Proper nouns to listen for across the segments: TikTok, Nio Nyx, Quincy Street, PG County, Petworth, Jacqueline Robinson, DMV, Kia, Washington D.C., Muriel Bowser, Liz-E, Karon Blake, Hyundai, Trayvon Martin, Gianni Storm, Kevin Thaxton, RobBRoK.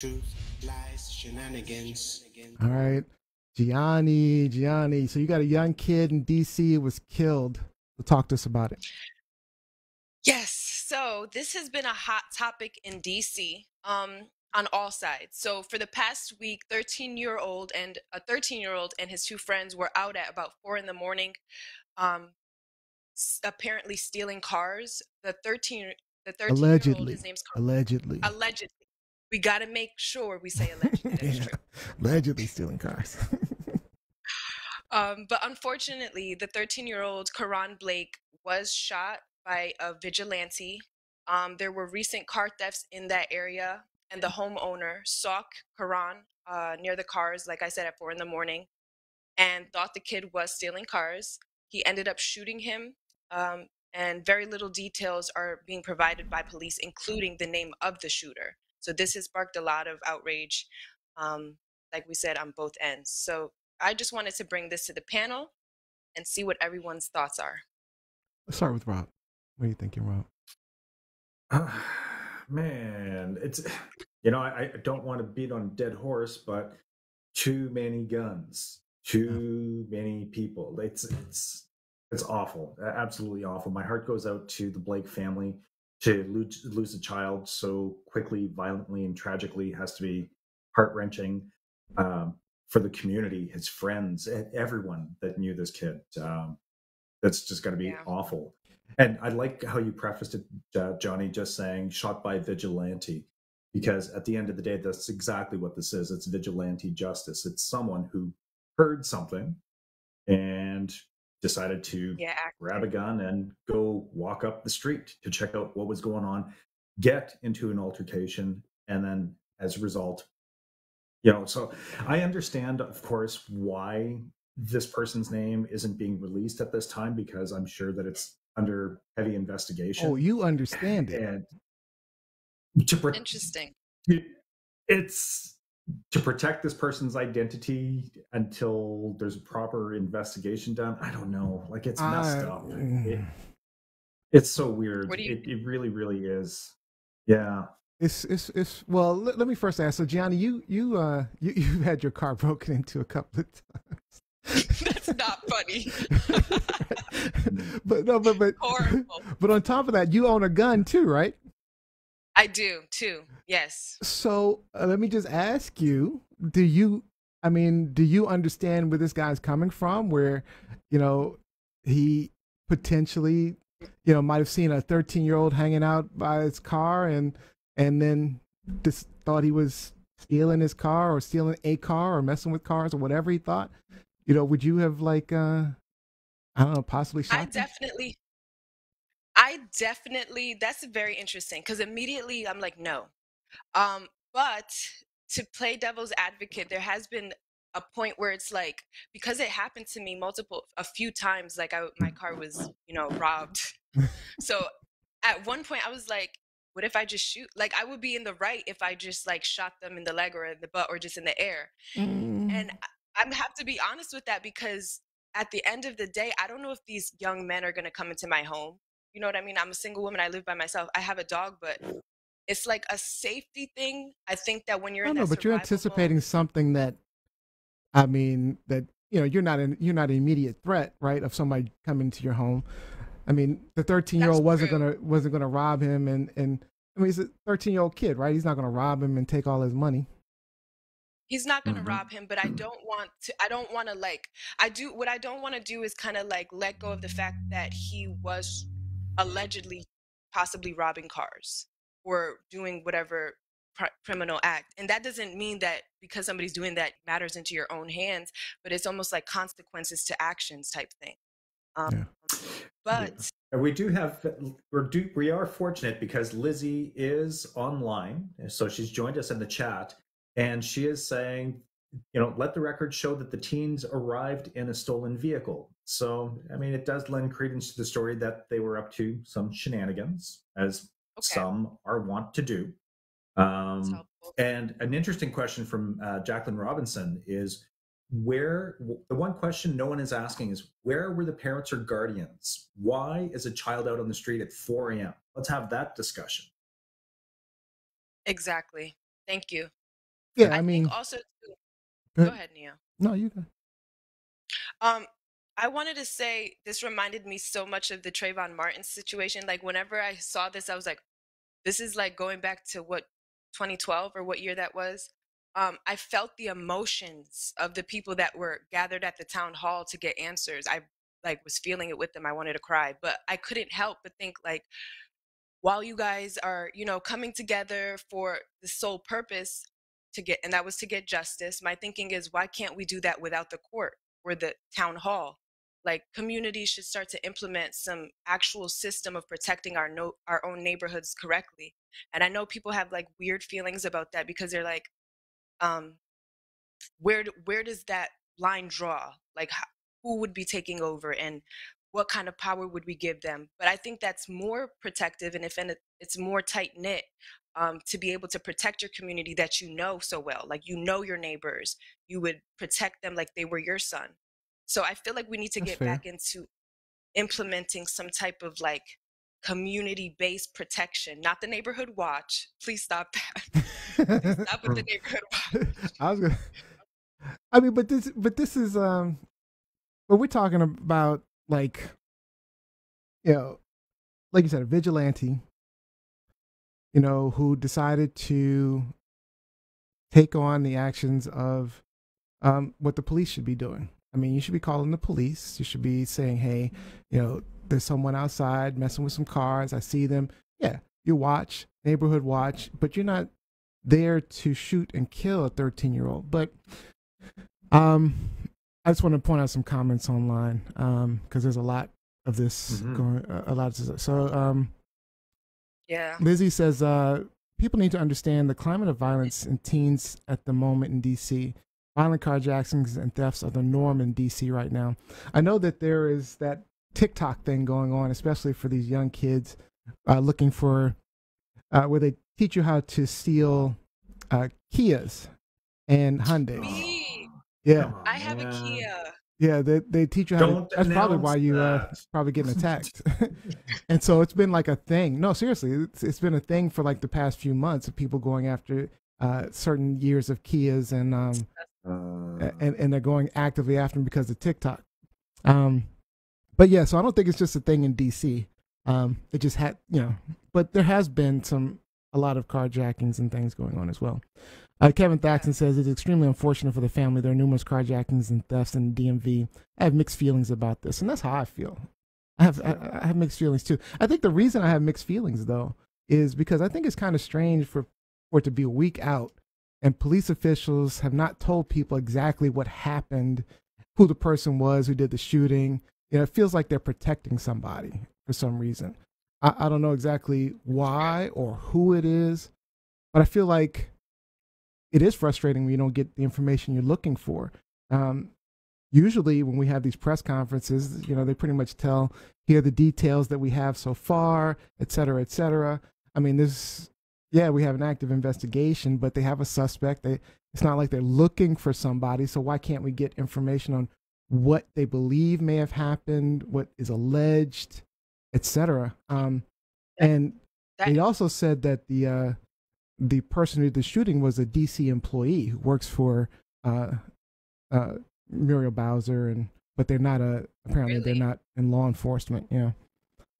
Truth, lies, shenanigans. All right. Gianni. So you got a young kid in D.C. who was killed. We'll talk to us about it. Yes. So this has been a hot topic in D.C. On all sides. So for the past week, 13-year-old and his two friends were out at about 4 in the morning, apparently stealing cars. The 13-year-old, his name's Karon. Allegedly. We got to make sure we say allegedly. Yeah. Allegedly stealing cars. But unfortunately, the 13-year-old Karon Blake was shot by a vigilante. There were recent car thefts in that area. And the homeowner saw Karon near the cars, like I said, at 4 in the morning, and thought the kid was stealing cars. He ended up shooting him, and very little details are being provided by police, including the name of the shooter. So this has sparked a lot of outrage, like we said, on both ends. So I just wanted to bring this to the panel and see what everyone's thoughts are. Let's start with Rob. What are you thinking, Rob? Man, it's, you know, I don't want to beat on a dead horse, but too many guns, too many people. It's awful, absolutely awful. My heart goes out to the Blake family. To lose a child so quickly, violently, and tragically has to be heart-wrenching for the community, his friends, and everyone that knew this kid. That's just got to be awful. And I like how you prefaced it, Johnny, just saying shot by vigilante, because at the end of the day, that's exactly what this is. It's vigilante justice. It's someone who heard something and decided to grab a gun and go walk up the street to check out what was going on, get into an altercation, and then as a result, you know, so I understand, of course, why this person's name isn't being released at this time, because I'm sure that it's under heavy investigation. Oh, you understand it. And interesting. It's to protect this person's identity until there's a proper investigation done. I don't know. Like, it's messed up. It's so weird. It really, really is. Yeah. It's well, let me first ask. So Gianni, you've had your car broken into a couple of times. That's not funny. But no, but horrible. But on top of that, you own a gun too, right? I do too. Yes. So let me just ask you: do you understand where this guy's coming from? Where, you know, he potentially, you know, might have seen a 13-year-old hanging out by his car, and then just thought he was stealing his car, or stealing a car, or messing with cars, or whatever he thought. You know, would you have, like, I don't know, possibly shot him? I definitely, that's very interesting, because immediately I'm like, no. But to play devil's advocate, there has been a point where it's like, because it happened to me a few times, like my car was, you know, robbed. So at one point I was like, what if I just shoot? Like, I would be in the right if I just, like, shot them in the leg or in the butt or just in the air. And I have to be honest with that, because at the end of the day, I don't know if these young men are going to come into my home. You know what I mean? I'm a single woman. I live by myself. I have a dog, but it's like a safety thing. I think that when you're in that survival mode, you're anticipating something that, I mean, that, you know, you're not an immediate threat, right, of somebody coming to your home. I mean, the 13-year-old wasn't gonna rob him, and I mean, he's a 13-year-old kid, right? He's not gonna rob him and take all his money. He's not going to rob him, but what I don't want to do is kind of like let go of the fact that he was allegedly possibly robbing cars or doing whatever criminal act. And that doesn't mean that because somebody's doing that matters into your own hands, but it's almost like consequences to actions type thing. But we do have, we are fortunate because Liz-E is online. So she's joined us in the chat. And she is saying, you know, let the record show that the teens arrived in a stolen vehicle. So, I mean, it does lend credence to the story that they were up to some shenanigans, as some are wont to do. And an interesting question from Jacqueline Robinson is, the one question no one is asking is, where were the parents or guardians? Why is a child out on the street at 4 a.m.? Let's have that discussion. Exactly. Thank you. Yeah, I mean, also too, go ahead, Nio. No, you go. I wanted to say this reminded me so much of the Trayvon Martin situation. Like whenever I saw this, I was like, this is like going back to what 2012 or what year that was. I felt the emotions of the people that were gathered at the town hall to get answers. I like was feeling it with them. I wanted to cry, but I couldn't help but think like, while you guys are, you know, coming together for the sole purpose to get, and that was to get justice. My thinking is, why can't we do that without the court or the town hall? Like communities should start to implement some actual system of protecting our own neighborhoods correctly. And I know people have like weird feelings about that because they're like, where does that line draw? Like who would be taking over and what kind of power would we give them? But I think that's more protective, and if it's more tight knit to be able to protect your community that you know so well, like you know your neighbors, you would protect them like they were your son. So I feel like we need to get back into implementing some type of like community-based protection, not the neighborhood watch. Please stop that. Please stop with the neighborhood watch. But this is what we're talking about. Like, you know, like you said, a vigilante, you know, who decided to take on the actions of what the police should be doing. I mean, you should be calling the police. You should be saying, hey, you know, there's someone outside messing with some cars. I see them. Yeah, you watch, neighborhood watch, but you're not there to shoot and kill a 13-year-old. But I just want to point out some comments online because there's a lot of this going. A lot of this. So, yeah. Liz-E says people need to understand the climate of violence in teens at the moment in D.C. Violent carjackings and thefts are the norm in D.C. right now. I know that there is that TikTok thing going on, especially for these young kids looking for where they teach you how to steal Kias and Hyundais. Yeah, I have a Kia. Yeah, they teach you how. To, that's probably why you probably getting attacked. And so it's been like a thing. No, seriously, it's been a thing for like the past few months of people going after certain years of Kias and they're going actively after them because of TikTok. But yeah, so I don't think it's just a thing in DC. It just had, you know, but there has been a lot of carjackings and things going on as well. Kevin Thaxton says it's extremely unfortunate for the family. There are numerous carjackings and thefts in the DMV. I have mixed feelings about this, and that's how I feel. I have mixed feelings too. I think the reason I have mixed feelings though is because I think it's kind of strange for it to be a week out, and police officials have not told people exactly what happened, who the person was who did the shooting. You know, it feels like they're protecting somebody for some reason. I don't know exactly why or who it is, but I feel like it is frustrating when you don't get the information you're looking for. Usually when we have these press conferences, you know, they pretty much tell, here are the details that we have so far, et cetera, et cetera. I mean, yeah, we have an active investigation, but they have a suspect. It's not like they're looking for somebody. So why can't we get information on what they believe may have happened, what is alleged, et cetera? And they also said that the person who did the shooting was a DC employee who works for Muriel Bowser, but they're not apparently really? They're not in law enforcement. Yeah,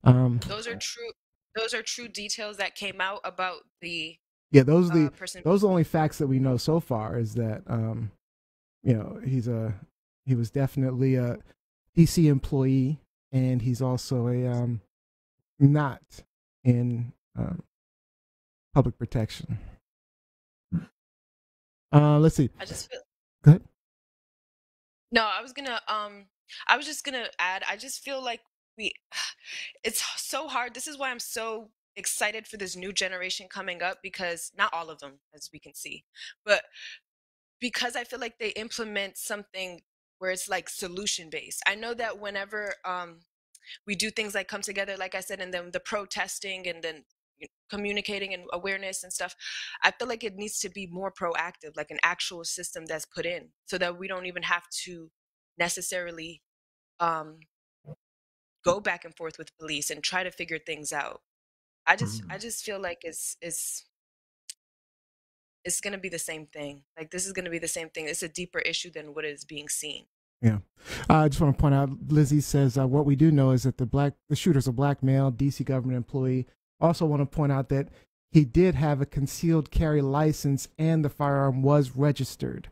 those are true. Those are true details that came out about the Those are the only facts that we know so far is that you know, he was definitely a DC employee, and he's also a not in. Public protection. Let's see. I just feel, go ahead. No, I was just gonna add, I just feel like it's so hard. This is why I'm so excited for this new generation coming up, because not all of them, as we can see, but because I feel like they implement something where it's like solution based. I know that whenever we do things like come together, like I said, and then the protesting and then communicating and awareness and stuff, I feel like it needs to be more proactive, like an actual system that's put in so that we don't even have to necessarily go back and forth with police and try to figure things out. I just feel like it's it's going to be the same thing. Like, this is going to be the same thing. It's a deeper issue than what is being seen. Yeah. I just want to point out, Liz-E says, what we do know is that the shooter's a black male, D.C. government employee. Also want to point out that he did have a concealed carry license and the firearm was registered.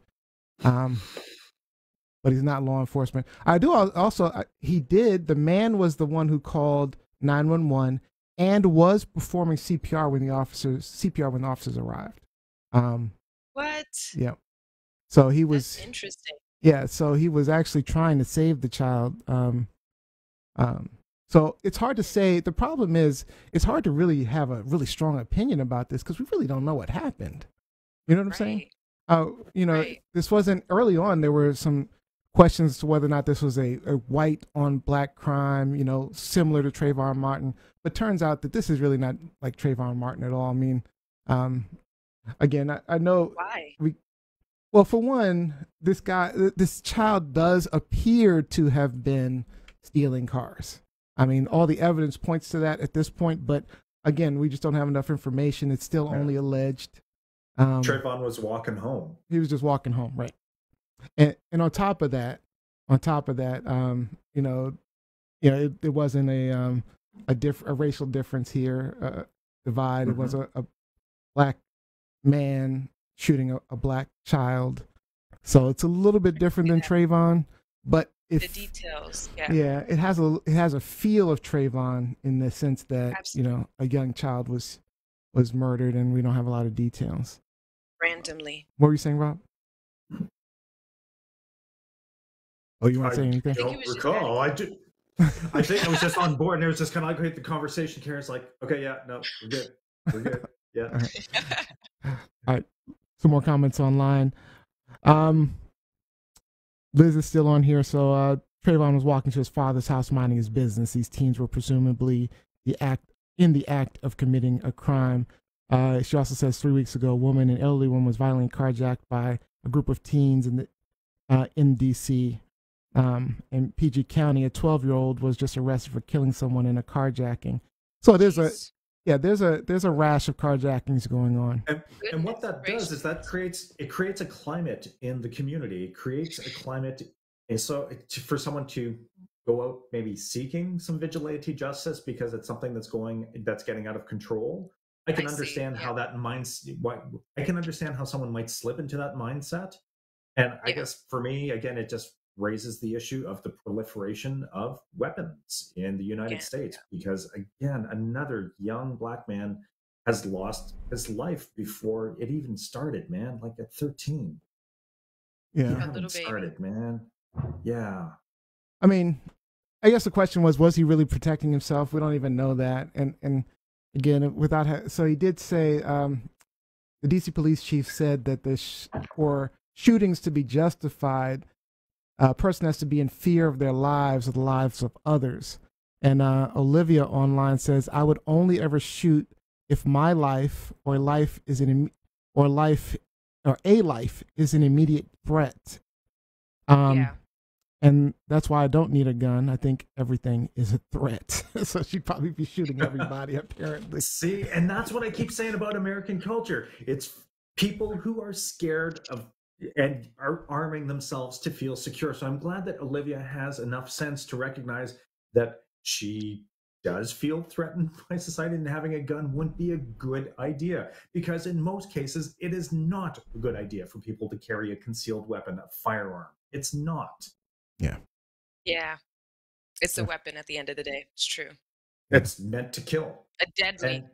But he's not law enforcement. I do also, the man was the one who called 911 and was performing CPR when the officers, arrived. What? Yeah. So he was. That's interesting. Yeah, so he was actually trying to save the child. So it's hard to say. The problem is it's hard to really have a really strong opinion about this because we really don't know what happened. You know what I'm saying? You know, this wasn't early on. There were some questions as to whether or not this was a white on black crime, you know, similar to Trayvon Martin. But turns out that this is really not like Trayvon Martin at all. I mean, again, I know. Why? Well, for one, this child does appear to have been stealing cars. I mean, all the evidence points to that at this point, but again, we just don't have enough information. It's still only alleged. Trayvon was walking home. He was just walking home, right? And on top of that, you know, it wasn't a racial difference here, divide. It was a black man shooting a black child, so it's a little bit different than Trayvon, but the details, it has a feel of Trayvon in the sense that you know, a young child was murdered, and we don't have a lot of details. Randomly. What were you saying, Rob? Oh, you want to say anything? I don't recall. I think I was just on board, and it was just kind of like the conversation. Karen's like, "Okay, yeah, no, we're good, yeah." All right. All right. Some more comments online. Liz is still on here. So Trayvon was walking to his father's house, minding his business. These teens were presumably in the act of committing a crime. She also says 3 weeks ago, a woman, an elderly woman, was violently carjacked by a group of teens in D.C. In PG County, a 12-year-old was just arrested for killing someone in a carjacking. So there's there's a rash of carjackings going on, and what that does is that creates a climate in the community. It creates a climate, and so for someone to go out maybe seeking some vigilante justice because it's something that's getting out of control. I can understand how that I can understand how someone might slip into that mindset, and I guess for me, again, it just raises the issue of the proliferation of weapons in the United States, because again, another young black man has lost his life before it even started, man. Like at 13. Yeah. It started, man. Yeah. I mean, I guess the question was he really protecting himself? We don't even know that. And again, so he did say, the DC police chief said that for shootings to be justified, a person has to be in fear of their lives or the lives of others. And Olivia online says, I would only ever shoot if my life or life is an immediate threat. And that's why I don't need a gun. I think everything is a threat. So she'd probably be shooting everybody apparently. See, and that's what I keep saying about American culture. It's people who are scared of and are arming themselves to feel secure. So I'm glad that Olivia has enough sense to recognize that she does feel threatened by society, and having a gun wouldn't be a good idea, because in most cases, it is not a good idea for people to carry a concealed weapon, a firearm. It's not. Yeah. Yeah. It's a weapon at the end of the day. It's true. It's meant to kill. A deadly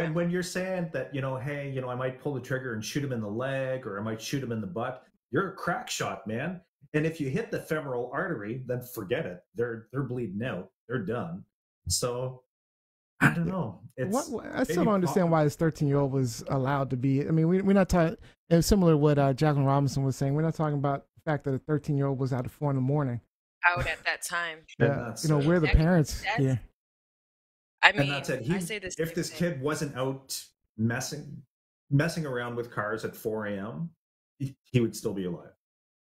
one. When you're saying that, you know, hey, you know, I might pull the trigger and shoot him in the leg, or I might shoot him in the butt, you're a crack shot, man. And if you hit the femoral artery, then forget it. They're bleeding out. They're done. So I don't know. I still don't understand why this 13-year-old was allowed to be. I mean, we're not talking. It's similar to what Jacqueline Robinson was saying. We're not talking about the fact that a 13-year-old was out at 4 in the morning. Out at that time. Yeah, you know, we're the parents here. I mean, and that's it. If this kid wasn't out messing around with cars at 4 a.m., he would still be alive.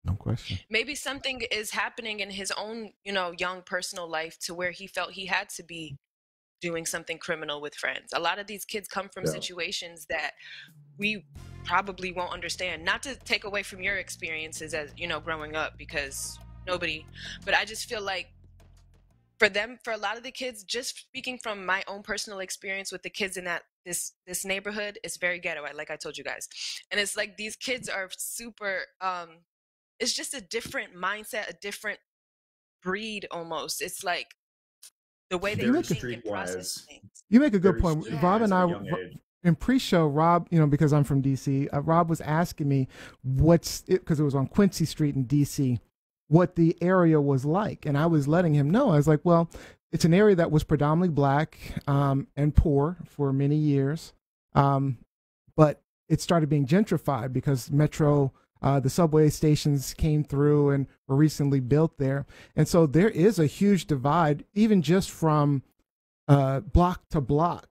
No question. Maybe something is happening in his own, you know, young personal life to where he felt he had to be doing something criminal with friends. A lot of these kids come from situations that we probably won't understand. Not to take away from your experiences as, you know, growing up, because nobody, but I just feel like for them, for a lot of the kids, just speaking from my own personal experience with the kids in that this neighborhood, it's very ghetto, like I told you guys. And it's like these kids are super, it's just a different mindset, a different breed almost. It's like the way they think and process things. You make a good point. Yeah. Rob and I, in pre-show, Rob, you know, because I'm from D.C., Rob was asking me what's it, because it was on Quincy Street in D.C., what the area was like. And I was letting him know. I was like, well, it's an area that was predominantly black and poor for many years. But it started being gentrified because Metro, the subway stations came through and were recently built there. And so there is a huge divide, even just from block to block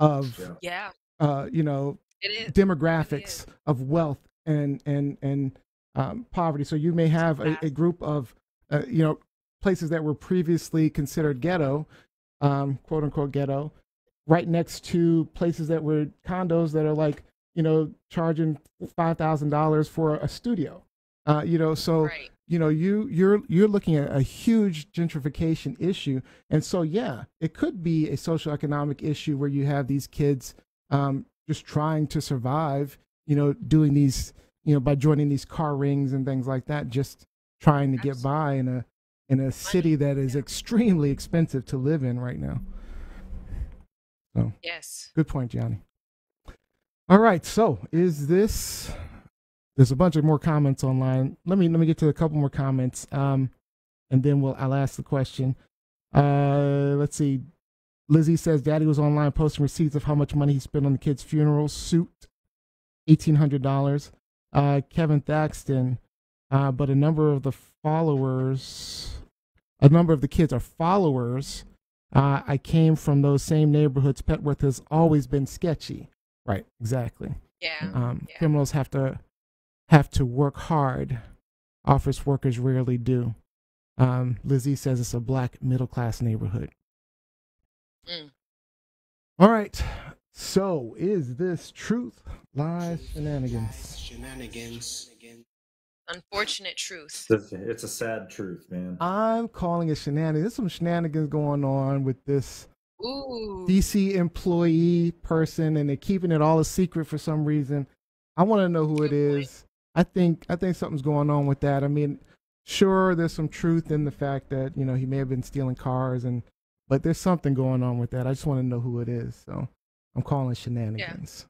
of, yeah, you know, demographics of wealth and poverty. So you may have a group of, you know, places that were previously considered ghetto, quote unquote ghetto, right next to places that were condos that are like, you know, charging $5,000 for a studio, you know, so, right, you know, you're looking at a huge gentrification issue. And so, yeah, it could be a socioeconomic issue where you have these kids just trying to survive, you know, doing these, you know, by joining these car rings and things like that, just trying to get by in a city that is extremely expensive to live in right now. So, yes, good point, Gianni. All right, so is this? There's a bunch of more comments online. Let me get to a couple more comments, and then I'll ask the question. Let's see. Liz-E says Daddy was online posting receipts of how much money he spent on the kid's funeral suit, $1,800. Kevin Thaxton, but a number of the kids are followers. I came from those same neighborhoods. Petworth has always been sketchy. Right. Exactly. Yeah. Yeah. Criminals have to work hard. Office workers rarely do. Liz-E says it's a black middle-class neighborhood. Mm. All right. So, is this truth, lies, shenanigans? Shenanigans. Unfortunate truth. It's a sad truth, man. I'm calling it shenanigans. There's some shenanigans going on with this DC employee person, and they're keeping it all a secret for some reason. I want to know who it is. I think something's going on with that. I mean, sure, there's some truth in the fact that, you know, he may have been stealing cars, but there's something going on with that. I just want to know who it is. So I'm calling shenanigans.